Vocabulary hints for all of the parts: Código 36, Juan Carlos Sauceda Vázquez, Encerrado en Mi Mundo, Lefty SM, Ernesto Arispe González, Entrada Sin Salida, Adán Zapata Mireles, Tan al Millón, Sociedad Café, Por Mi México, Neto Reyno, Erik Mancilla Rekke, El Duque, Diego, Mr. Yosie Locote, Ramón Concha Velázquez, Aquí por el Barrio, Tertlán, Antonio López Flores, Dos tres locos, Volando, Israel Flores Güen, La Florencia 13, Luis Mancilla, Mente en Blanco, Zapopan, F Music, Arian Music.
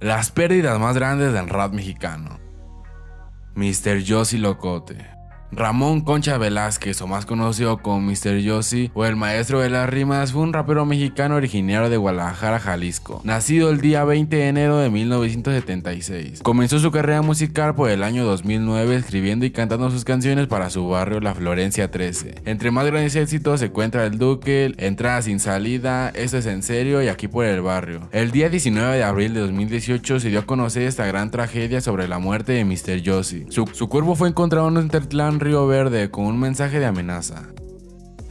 Las pérdidas más grandes del rap mexicano. Mr. Yosie Locote. Ramón Concha Velázquez, o más conocido como Mr. Yosie o el maestro de las rimas, fue un rapero mexicano originario de Guadalajara, Jalisco, nacido el día 20 de enero de 1976. Comenzó su carrera musical por el año 2009 escribiendo y cantando sus canciones para su barrio La Florencia 13. Entre más grandes éxitos se encuentra El Duque, Entrada Sin Salida, Esto es en Serio y Aquí por el Barrio. El día 19 de abril de 2018 se dio a conocer esta gran tragedia sobre la muerte de Mr. Yosie. Su cuerpo fue encontrado en un Tertlán, Río Verde, con un mensaje de amenaza.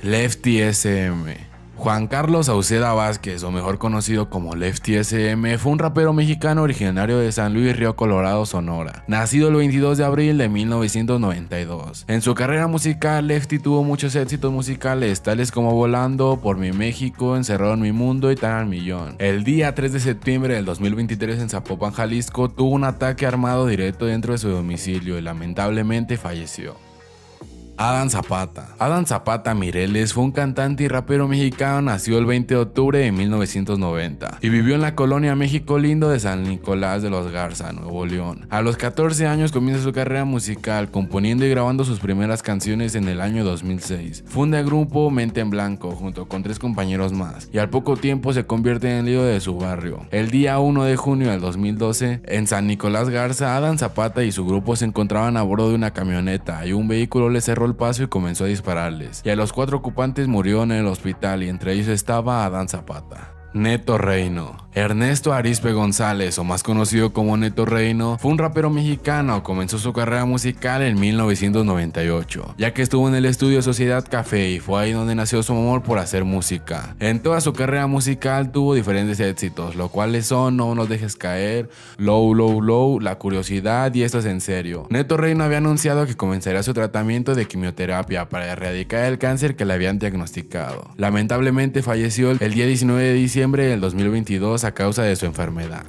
Lefty SM. Juan Carlos Sauceda Vázquez, o mejor conocido como Lefty SM, fue un rapero mexicano originario de San Luis Río Colorado, Sonora, nacido el 22 de abril de 1992. En su carrera musical, Lefty tuvo muchos éxitos musicales, tales como Volando, Por Mi México, Encerrado en Mi Mundo y Tan al Millón. El día 3 de septiembre del 2023 en Zapopan, Jalisco, tuvo un ataque armado directo dentro de su domicilio y lamentablemente falleció. Adán Zapata. Adán Zapata Mireles fue un cantante y rapero mexicano, nació el 20 de octubre de 1990 y vivió en la colonia México Lindo de San Nicolás de los Garza, Nuevo León. A los 14 años comienza su carrera musical, componiendo y grabando sus primeras canciones en el año 2006. Funda el grupo Mente en Blanco junto con tres compañeros más y al poco tiempo se convierte en el líder de su barrio. El día 1 de junio del 2012, en San Nicolás Garza, Adán Zapata y su grupo se encontraban a bordo de una camioneta y un vehículo le cerró el paso y comenzó a dispararles, y a los 4 ocupantes murieron en el hospital, y entre ellos estaba Adán Zapata. Neto Reyno. Ernesto Arispe González, o más conocido como Neto Reyno, fue un rapero mexicano. Comenzó su carrera musical en 1998, ya que estuvo en el estudio Sociedad Café, y fue ahí donde nació su amor por hacer música. En toda su carrera musical tuvo diferentes éxitos, los cuales son No Nos Dejes Caer, Low Low Low, La Curiosidad y Esto es en Serio. Neto Reyno había anunciado que comenzaría su tratamiento de quimioterapia para erradicar el cáncer que le habían diagnosticado. Lamentablemente falleció el día 19 de diciembre del 2022 a causa de su enfermedad.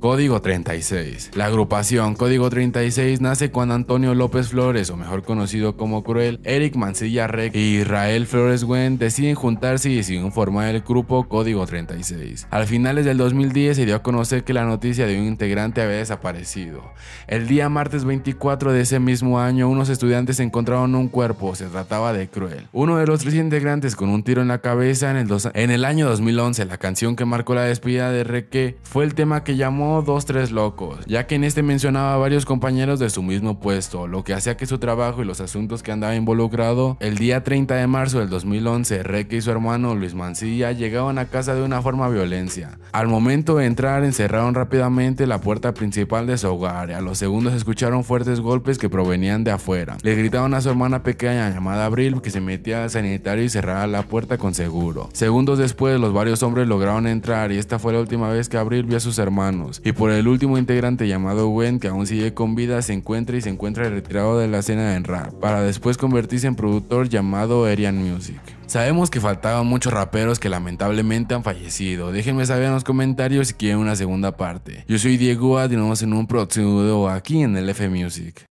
Código 36. La agrupación Código 36 nace cuando Antonio López Flores, o mejor conocido como Cruel, Erik Mancilla Rekke y Israel Flores Güen deciden juntarse y deciden formar el grupo Código 36. Al finales del 2010 se dio a conocer que la noticia de un integrante había desaparecido. El día martes 24 de ese mismo año, unos estudiantes encontraron un cuerpo. Se trataba de Cruel, uno de los 3 integrantes, con un tiro en la cabeza. En el año 2011, la canción que marcó la despedida de Rekke fue el tema que llamó Dos Tres Locos, ya que en este mencionaba a varios compañeros de su mismo puesto, lo que hacía que su trabajo y los asuntos que andaba involucrado. El día 30 de marzo del 2011, Rekke y su hermano Luis Mancilla llegaban a casa de una forma violencia. Al momento de entrar, encerraron rápidamente la puerta principal de su hogar, y a los segundos escucharon fuertes golpes que provenían de afuera. Le gritaron a su hermana pequeña llamada Abril que se metía al sanitario y cerrara la puerta con seguro. Segundos después, los varios hombres lograron entrar, y esta fue la última vez que Abril vio a sus hermanos. Y por el último integrante llamado Gwen, que aún sigue con vida, se encuentra retirado de la escena de rap, para después convertirse en productor llamado Arian Music. Sabemos que faltaban muchos raperos que lamentablemente han fallecido. Déjenme saber en los comentarios si quieren una segunda parte. Yo soy Diego y nos vemos en un próximo video aquí en el F Music.